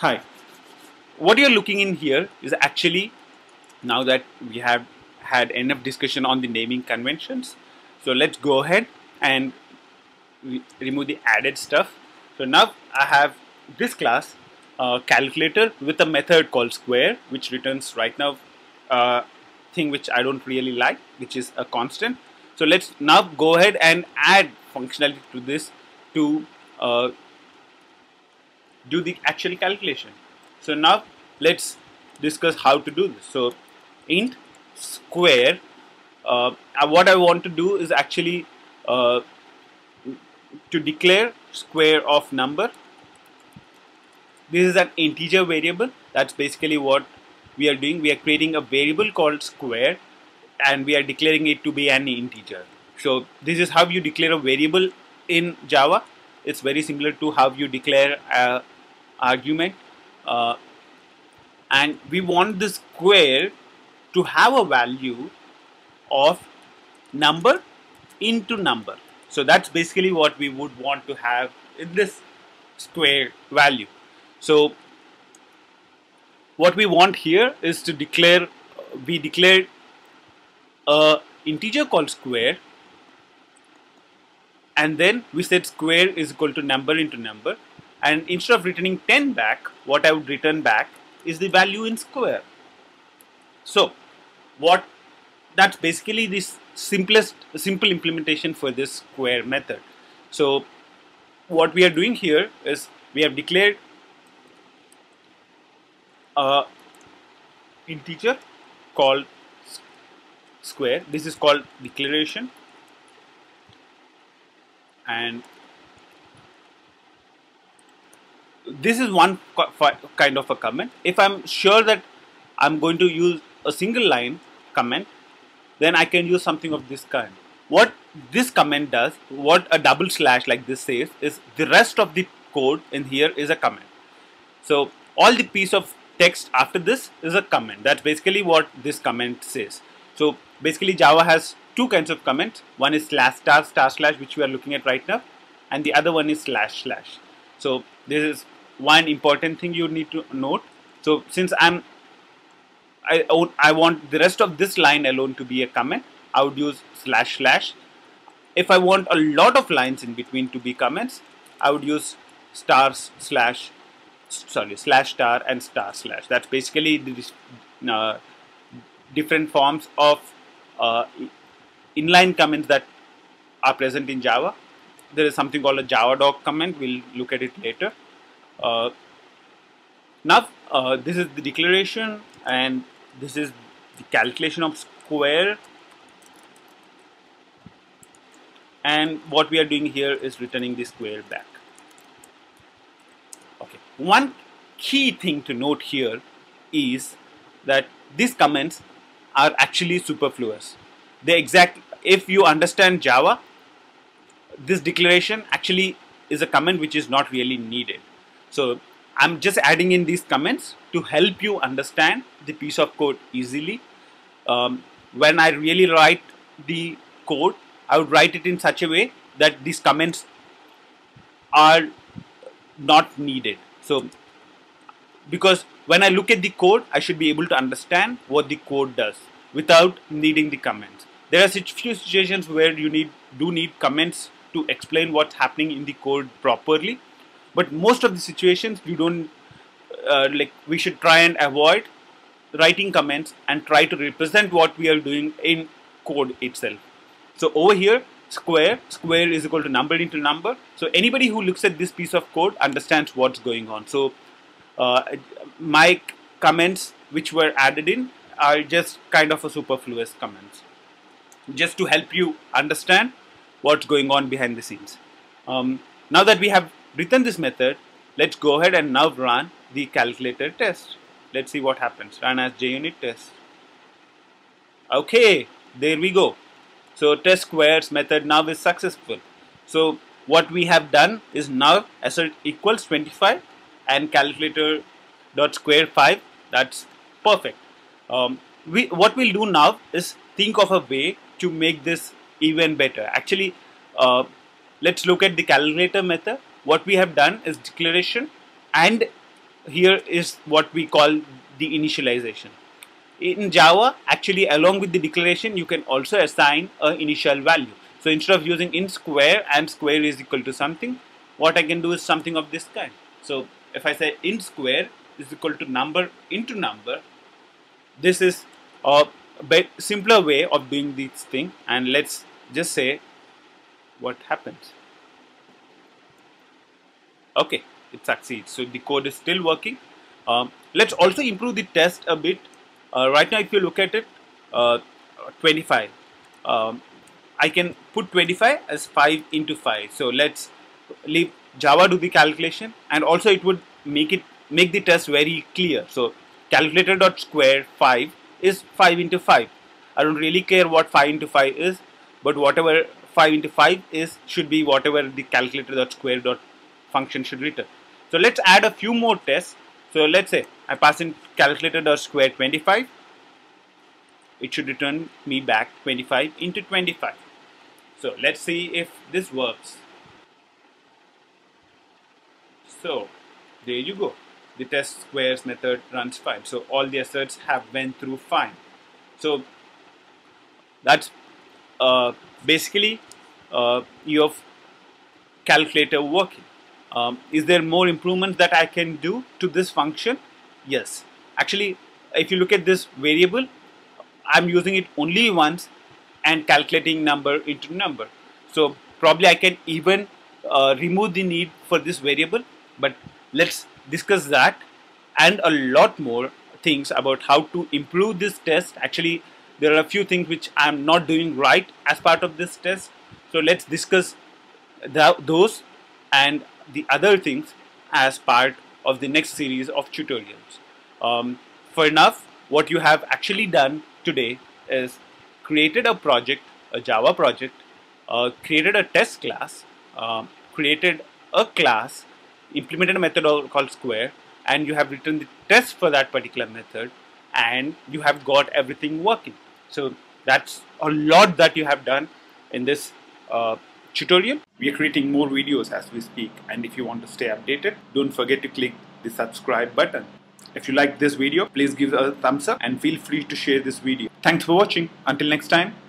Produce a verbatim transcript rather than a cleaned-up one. Hi. What you're looking in here is actually, now that we have had enough discussion on the naming conventions, so let's go ahead and re remove the added stuff. So now I have this class uh, calculator with a method called square, which returns right now uh, thing which I don't really like, which is a constant. So let's now go ahead and add functionality to this to uh, do the actual calculation. So now let's discuss how to do this. So int square, uh, what I want to do is actually uh, to declare square of number. This is an integer variable. That's basically what we are doing. We are creating a variable called square and we are declaring it to be an integer. So this is how you declare a variable in Java. It's very similar to how you declare an argument. Uh, and we want this square to have a value of number into number. So that's basically what we would want to have in this square value. So what we want here is to declare, we declared a integer called square, and then we said square is equal to number into number, and instead of returning ten back, what I would return back is the value in square. So what, that's basically this simplest simple implementation for this square method. So what we are doing here is we have declared a integer called square. This is called declaration, and this is one kind of a comment. If I'm sure that I'm going to use a single line comment, then I can use something of this kind. What this comment does, what a double slash like this says, is the rest of the code in here is a comment. So all the piece of text after this is a comment. That's basically what this comment says. So basically Java has two kinds of comments. One is slash star star slash, which we are looking at right now, and the other one is slash slash. So this is one important thing you need to note. So since I'm I, I want the rest of this line alone to be a comment, I would use slash slash. If I want a lot of lines in between to be comments, I would use star slash, sorry, slash star and star slash. That's basically the uh, different forms of uh, inline comments that are present in Java. There is something called a Javadoc comment. We'll look at it later. Uh, now, uh, this is the declaration, and this is the calculation of square, and what we are doing here is returning the square back. Okay, one key thing to note here is that these comments are actually superfluous. They exact if you understand Java, this declaration actually is a comment which is not really needed. So I'm just adding in these comments to help you understand the piece of code easily. Um, when I really write the code, I would write it in such a way that these comments are not needed. So, because when I look at the code, I should be able to understand what the code does without needing the comments. There are such few situations where you need do need comments to explain what's happening in the code properly. But most of the situations you don't uh, like we should try and avoid writing comments and try to represent what we are doing in code itself. So over here, square square is equal to number into number. So anybody who looks at this piece of code understands what's going on. So uh, my comments which were added in are just kind of a superfluous comments, just to help you understand what's going on behind the scenes. Um, now that we have written this method, let's go ahead and now run the calculator test. Let's see what happens. Run as JUnit test. Okay, there we go. So test squares method now is successful. So what we have done is now assert equals twenty-five and calculator dot square five. That's perfect. Um, we what we'll do now is think of a way to make this even better. Actually, uh, let's look at the calculator method. What we have done is declaration and here is what we call the initialization. In Java, actually along with the declaration, you can also assign an initial value. So instead of using int square and square is equal to something, what I can do is something of this kind. So if I say int square is equal to number into number, this is a simpler way of doing this thing. And let's just say what happens. Okay, it succeeds. So the code is still working. Um, let's also improve the test a bit. Uh, right now, if you look at it, uh, twenty-five. Um, I can put twenty-five as five into five. So let's leave Java do the calculation, and also it would make it make the test very clear. So calculator.square five is five into five. I don't really care what five into five is, but whatever five into five is should be whatever the calculator.square dot function should return. So let's add a few more tests. So let's say I pass in calculator.square twenty-five. It should return me back twenty-five into twenty-five. So let's see if this works. So there you go. The test squares method runs fine. So all the asserts have went through fine. So that's uh, basically uh, your calculator working. Um, is there more improvements that I can do to this function? Yes. Actually, if you look at this variable, I'm using it only once and calculating number into number. So probably I can even uh, remove the need for this variable, but let's discuss that and a lot more things about how to improve this test. Actually, there are a few things which I'm not doing right as part of this test. So let's discuss the, those and the other things as part of the next series of tutorials. Um, for now, what you have actually done today is created a project, a Java project, uh, created a test class, uh, created a class, implemented a method called square, and you have written the test for that particular method, and you have got everything working. So that's a lot that you have done in this uh, tutorial. We are creating more videos as we speak, and if you want to stay updated, don't forget to click the subscribe button. If you like this video, please give a thumbs up and feel free to share this video. Thanks for watching. Until next time.